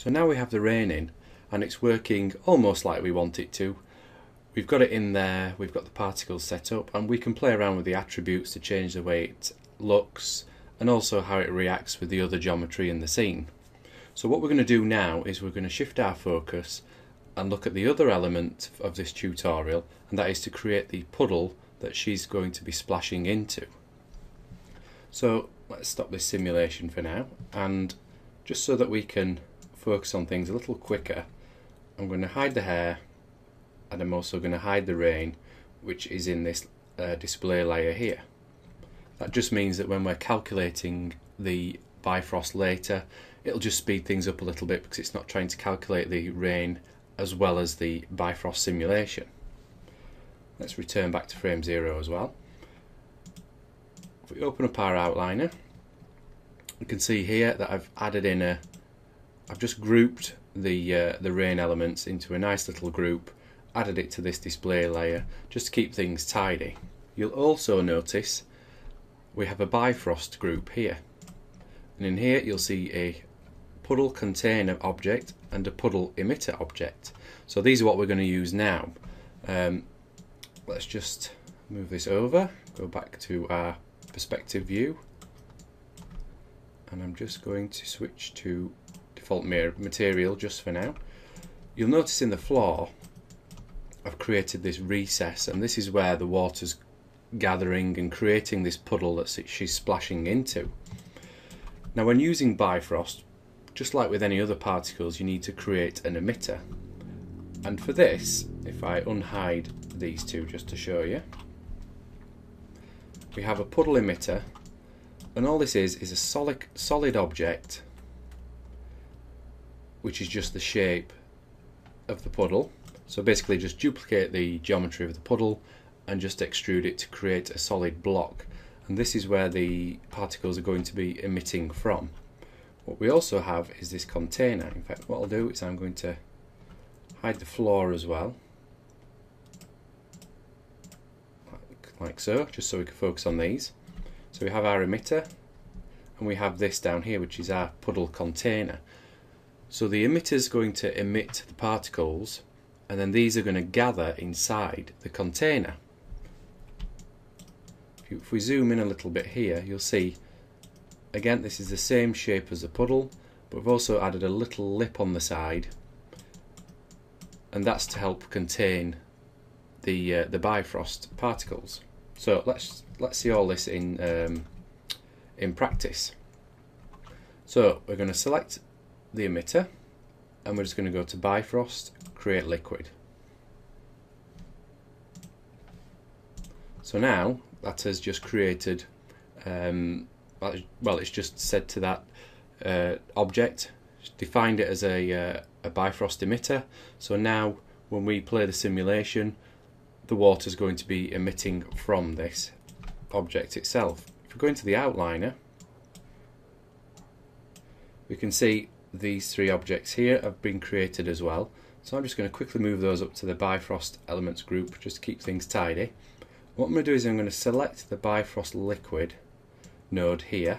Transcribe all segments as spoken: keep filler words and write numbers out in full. So now we have the rain in and it's working almost like we want it to. We've got it in there, we've got the particles set up, and we can play around with the attributes to change the way it looks and also how it reacts with the other geometry in the scene. So what we're going to do now is we're going to shift our focus and look at the other element of this tutorial, and that is to create the puddle that she's going to be splashing into. So let's stop this simulation for now, and just so that we can focus on things a little quicker, I'm going to hide the hair, and I'm also going to hide the rain, which is in this uh, display layer here. That just means that when we're calculating the Bifrost later, it'll just speed things up a little bit because it's not trying to calculate the rain as well as the Bifrost simulation. Let's return back to frame zero as well. If we open up our outliner, you can see here that I've added in a, I've just grouped the uh, the rain elements into a nice little group, added it to this display layer just to keep things tidy. You'll also notice we have a Bifrost group here, and in here you'll see a puddle container object and a puddle emitter object. So these are what we're going to use now. Um, let's just move this over, go back to our perspective view, and I'm just going to switch to default material just for now. You'll notice in the floor I've created this recess, and this is where the water's gathering and creating this puddle that she's splashing into. Now, when using Bifrost, just like with any other particles, you need to create an emitter, and for this, if I unhide these two just to show you, we have a puddle emitter, and all this is is a solid solid object which is just the shape of the puddle. So basically just duplicate the geometry of the puddle and just extrude it to create a solid block, and this is where the particles are going to be emitting from. What we also have is this container. In fact, what I'll do is I'm going to hide the floor as well, like so, just so we can focus on these. So we have our emitter, and we have this down here which is our puddle container. So the emitter is going to emit the particles, and then these are going to gather inside the container. If, you, if we zoom in a little bit here, you'll see again this is the same shape as the puddle, but we've also added a little lip on the side, and that's to help contain the uh, the Bifrost particles. So let's let's see all this in um, in practice. So we're going to select the emitter, and we're just going to go to Bifrost, create liquid. So now that has just created, um, well, it's just said to that uh, object, defined it as a, uh, a Bifrost emitter. So now when we play the simulation, the water is going to be emitting from this object itself. If we go into the outliner, we can see these three objects here have been created as well. So I'm just going to quickly move those up to the Bifrost elements group just to keep things tidy. What I'm going to do is I'm going to select the Bifrost liquid node here,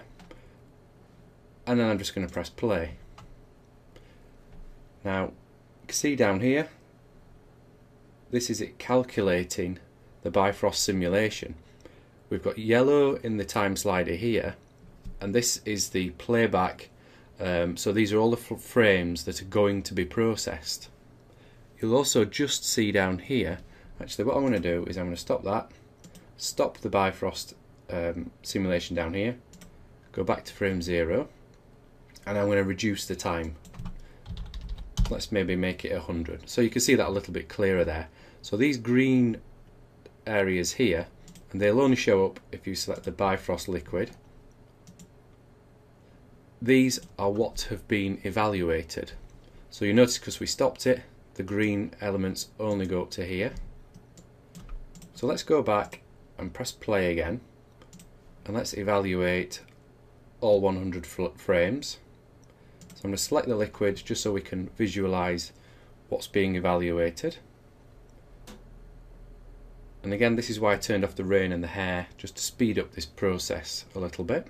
and then I'm just going to press play. Now you can see down here, this is it calculating the Bifrost simulation. We've got yellow in the time slider here, and this is the playback. Um, so these are all the frames that are going to be processed. You'll also just see down here, actually what I'm going to do is I'm going to stop that, stop the Bifrost um, simulation down here, go back to frame zero, and I'm going to reduce the time. Let's maybe make it one hundred. So you can see that a little bit clearer there. So these green areas here, and they'll only show up if you select the Bifrost liquid. These are what have been evaluated. So you notice because we stopped it, the green elements only go up to here. So let's go back and press play again, and let's evaluate all one hundred frames. So I'm going to select the liquid just so we can visualize what's being evaluated. And again, this is why I turned off the rain and the hair, just to speed up this process a little bit.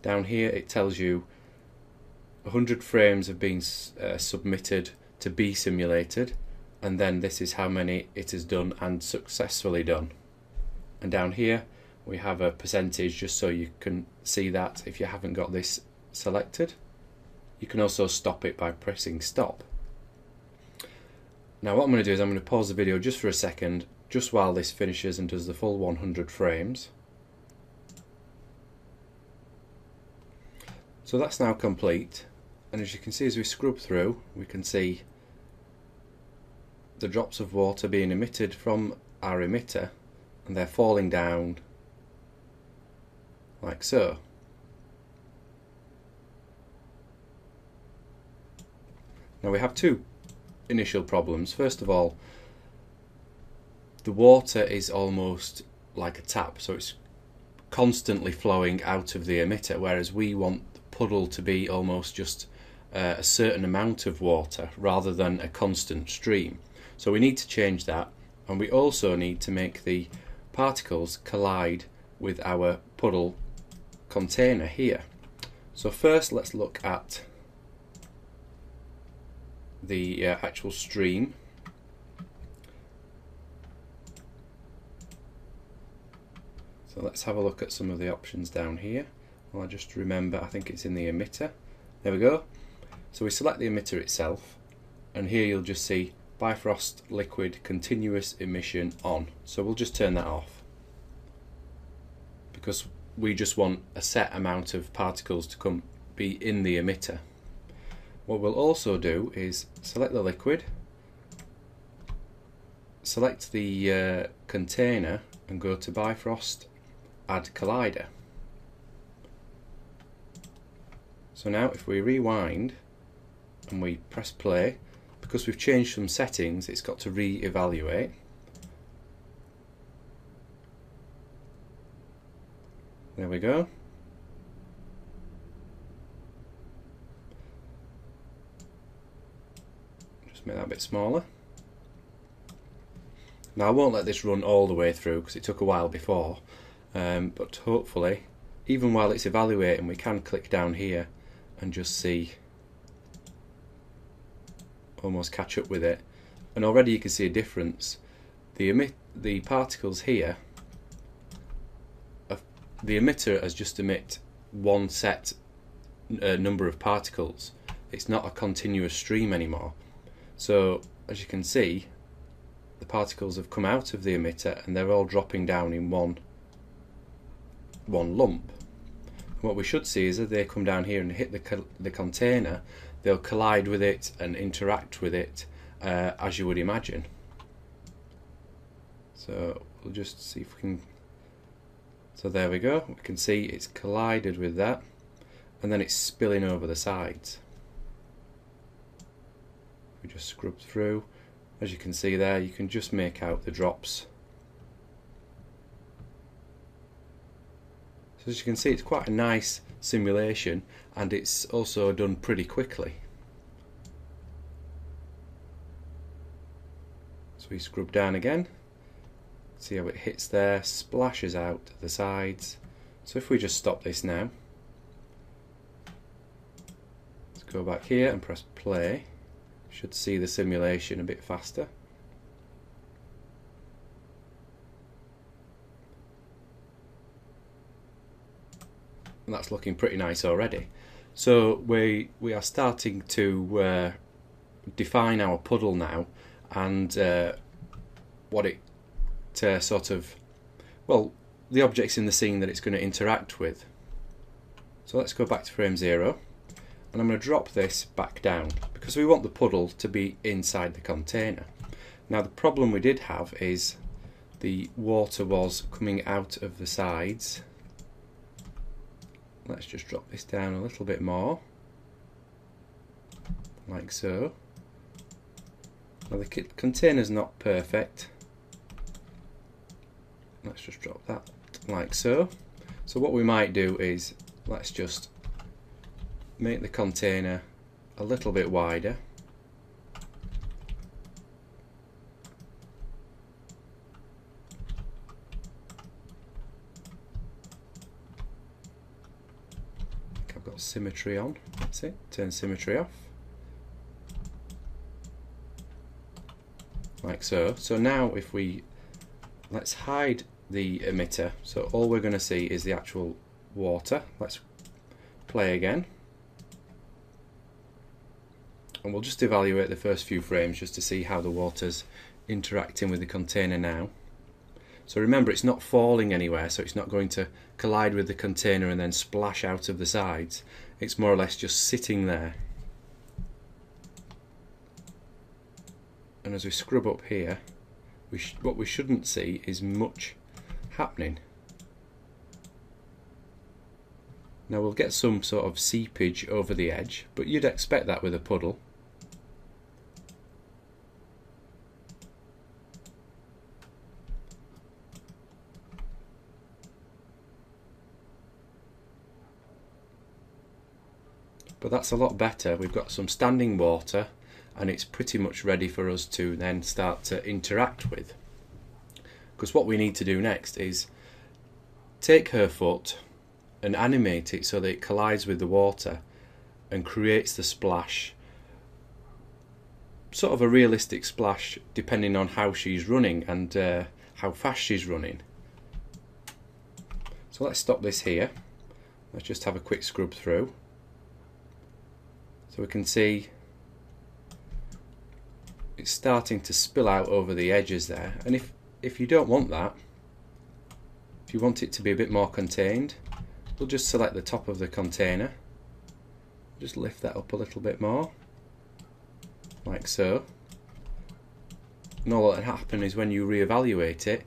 Down here it tells you one hundred frames have been uh, submitted to be simulated, and then this is how many it has done and successfully done. And down here we have a percentage just so you can see that if you haven't got this selected. You can also stop it by pressing stop. Now what I'm going to do is I'm going to pause the video just for a second, just while this finishes and does the full one hundred frames. So that's now complete, and as you can see, as we scrub through, we can see the drops of water being emitted from our emitter, and they're falling down like so. Now we have two initial problems. First of all, the water is almost like a tap, so it's constantly flowing out of the emitter, whereas we want the puddle to be almost just uh, a certain amount of water rather than a constant stream. So we need to change that, and we also need to make the particles collide with our puddle container here. So first let's look at the uh, actual stream. So let's have a look at some of the options down here. Well, I just remember, I think it's in the emitter. There we go. So we select the emitter itself, and here you'll just see Bifrost liquid continuous emission on. So we'll just turn that off, because we just want a set amount of particles to come be in the emitter. What we'll also do is select the liquid, select the uh, container, and go to Bifrost, add collider. So now if we rewind and we press play, because we've changed some settings, it's got to re-evaluate. There we go. Just make that a bit smaller. Now I won't let this run all the way through because it took a while before, um, but hopefully even while it's evaluating we can click down here and just see, almost catch up with it, and already you can see a difference. The, emit the particles here, the emitter has just emit one set uh, number of particles. It's not a continuous stream anymore. So as you can see, the particles have come out of the emitter and they're all dropping down in one one lump. What we should see is that they come down here and hit the, co the container, they'll collide with it and interact with it, uh, as you would imagine. So we'll just see if we can. So there we go, we can see it's collided with that, and then it's spilling over the sides. We just scrub through. As you can see there, you can just make out the drops. So as you can see, it's quite a nice simulation, and it's also done pretty quickly. So we scrub down again, see how it hits there, splashes out to the sides. So if we just stop this now, let's go back here and press play. Should see the simulation a bit faster. And that's looking pretty nice already. So we we are starting to uh, define our puddle now, and uh, what it uh, sort of, well, the objects in the scene that it's going to interact with. So let's go back to frame zero. And I'm going to drop this back down because we want the puddle to be inside the container. Now the problem we did have is the water was coming out of the sides. Let's just drop this down a little bit more, like so. Now the container's not perfect. Let's just drop that like so. So what we might do is, let's just make the container a little bit wider, I think I've got symmetry on. That's it. Turn symmetry off. Like so. So now if we, let's hide the emitter. So all we're going to see is the actual water. Let's play again. And we'll just evaluate the first few frames just to see how the water's interacting with the container now. So remember, it's not falling anywhere, so it's not going to collide with the container and then splash out of the sides. It's more or less just sitting there. And as we scrub up here, we sh what we shouldn't see is much happening. Now we'll get some sort of seepage over the edge, but you'd expect that with a puddle. But that's a lot better. We've got some standing water and it's pretty much ready for us to then start to interact with. Because what we need to do next is take her foot and animate it so that it collides with the water and creates the splash, sort of a realistic splash depending on how she's running and uh, how fast she's running. So let's stop this here. Let's just have a quick scrub through. So we can see it's starting to spill out over the edges there, and if, if you don't want that, if you want it to be a bit more contained, we'll just select the top of the container, just lift that up a little bit more, like so. And all that will happen is when you reevaluate it,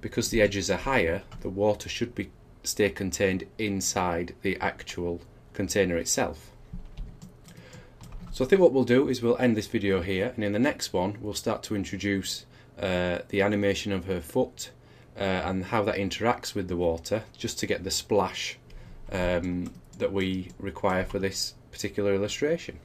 because the edges are higher, the water should be stay contained inside the actual container itself. So I think what we'll do is we'll end this video here, and in the next one we'll start to introduce uh, the animation of her foot uh, and how that interacts with the water, just to get the splash um, that we require for this particular illustration.